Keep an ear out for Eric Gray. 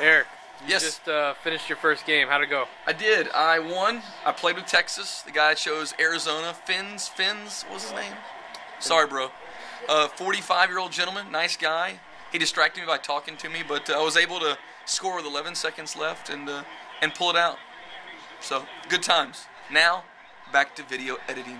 Eric, you just finished your first game. How'd it go? I did. I won. I played with Texas. The guy chose Arizona. Fins. What was his name? Sorry, bro. 45-year-old gentleman. Nice guy. He distracted me by talking to me, but I was able to score with 11 seconds left and pull it out. So, good times. Now, back to video editing.